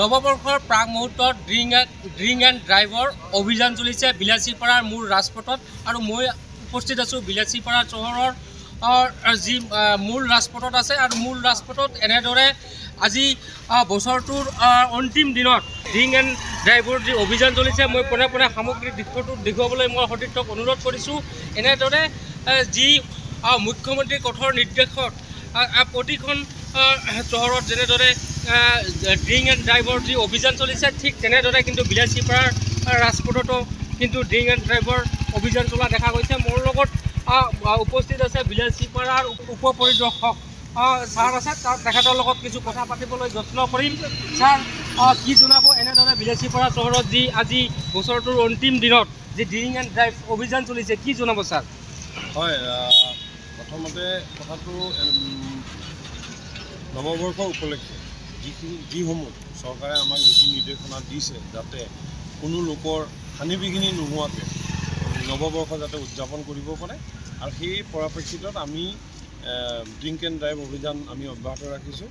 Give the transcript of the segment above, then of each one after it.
নববৰ্ষৰ প্ৰাক মুহূৰ্তত drink and driver অভিযান চলিছে বিলাসীপাৰাৰ মূল ৰাজপথত আৰু মই উপস্থিত আছোঁ বিলাসীপাৰা চহৰৰ যি মূল ৰাজপথত আছে আৰু মূল ৰাজপথত এনেদৰে আজি বছৰটোৰ অন্তিম দিনত ড্ৰিংক এণ্ড ড্ৰাইভৰ যি অভিযান চলিছে মই পোনে পোনে সামগ্ৰিক দৃশ্যটো দেখুৱাবলৈ মই সতীৰ্থক অনুৰোধ কৰিছোঁ। এনেদৰে যি মুখ্যমন্ত্ৰীৰ কঠোৰ নিৰ্দেশত প্ৰতিখন চহৰত যেনেদৰে ড্ৰিঙ্ক এন্ড ড্ৰাইভৰ যে অভিযান চলিছে ঠিক তেনেদৰে কিন্তু বিলাসীপাৰাৰ ৰাজপথতো কিন্তু ড্ৰিঙ্ক এন্ড ড্ৰাইভৰ অভিযান চলা দেখা গৈছে। মোৰ লগত উপস্থিত আছে বিলাসীপাৰাৰ উপপৰিদৰ্শক ছাৰ আছে, তেখেতৰ লগত কিছু কথা পাতিবলৈ যত্ন কৰিম। ছাৰ কি জনাব এনেদৰে বিলাসীপাৰা চহৰত যি আজি বছৰটোৰ অন্তিম দিনত যি ড্ৰিঙ্ক এন্ড ড্ৰাইভ অভিযান চলিছে কি জনাব ছাৰ? হয়, প্ৰথমতে কথাটো নৱবৰ্ষ উপলক্ষে যিসমূহ চৰকাৰে আমাক নীতি নিৰ্দেশনা দিছে যাতে কোনো লোকৰ হানি বিঘিনি নোহোৱাকৈ নৱবৰ্ষ যাতে উদযাপন কৰিব পাৰে, আৰু সেই পৰিপ্ৰেক্ষিতত আমি ড্ৰিংক এণ্ড ড্ৰাইভ অভিযান আমি অব্যাহত ৰাখিছোঁ।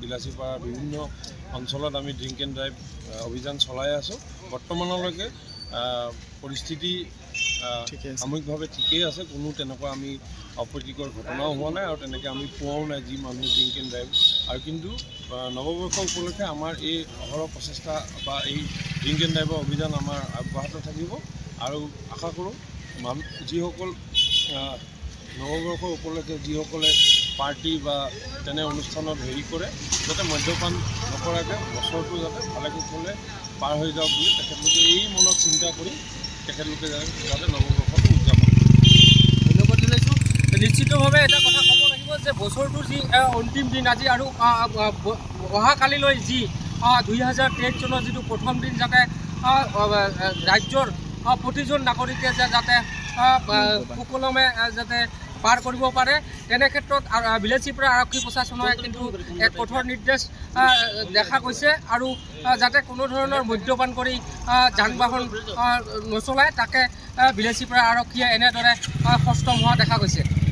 বিলাসীপাৰাৰ বিভিন্ন অঞ্চলত আমি ড্ৰিংক এণ্ড ড্ৰাইভ অভিযান চলাই আছোঁ। বৰ্তমানলৈকে পৰিস্থিতি সাময়িকভাৱে ঠিকেই আছে, কোনো তেনেকুৱা আমি অপ্ৰীতিকৰ ঘটনাও হোৱা নাই আৰু তেনেকৈ আমি পোৱাও নাই যি মানুহ ড্ৰিংক এণ্ড ড্ৰাইভ। আৰু কিন্তু নৱবৰ্ষ উপলক্ষে আমাৰ এই অহৰহ প্ৰচেষ্টা বা এই ড্ৰিংক এণ্ড ড্ৰাইভৰ অভিযান আমাৰ অব্যাহত থাকিব আৰু আশা কৰোঁ যিসকল নৱবৰ্ষ উপলক্ষে যিসকলে পাৰ্টি বা তেনে অনুষ্ঠানত হেৰি কৰে যাতে মদ্যপান নকৰাকৈ বছৰটো যাতে ভালে কুশলে পাৰ হৈ যাওক বুলি তেখেতলোকে এই মনত চিন্তা কৰি তেখেতলোকে যাতে নৱবৰ্ষটো উদযাপন কৰে। ধন্যবাদ জনাইছোঁ। নিশ্চিতভাৱে এটা কথা ক'ব লাগিব যে বছৰটোৰ যি অন্তিম দিন আজি আৰু অহাকালিলৈ যি 2023 চনৰ যিটো প্ৰথম দিন যাতে ৰাজ্যৰ প্ৰতিজন নাগৰিকে যাতে সুকলমে যাতে পাৰ কৰিব পাৰে তেনে ক্ষেত্ৰত বিলাসীপাৰা আৰক্ষী প্ৰশাসনে কিন্তু এক কঠোৰ নিৰ্দেশ দেখা গৈছে আৰু যাতে কোনো ধৰণৰ মদ্যপান কৰি যান বাহন নচলায় তাকে বিলাসীপাৰা আৰক্ষীয়ে এনেদৰে সষ্টম হোৱা দেখা গৈছে।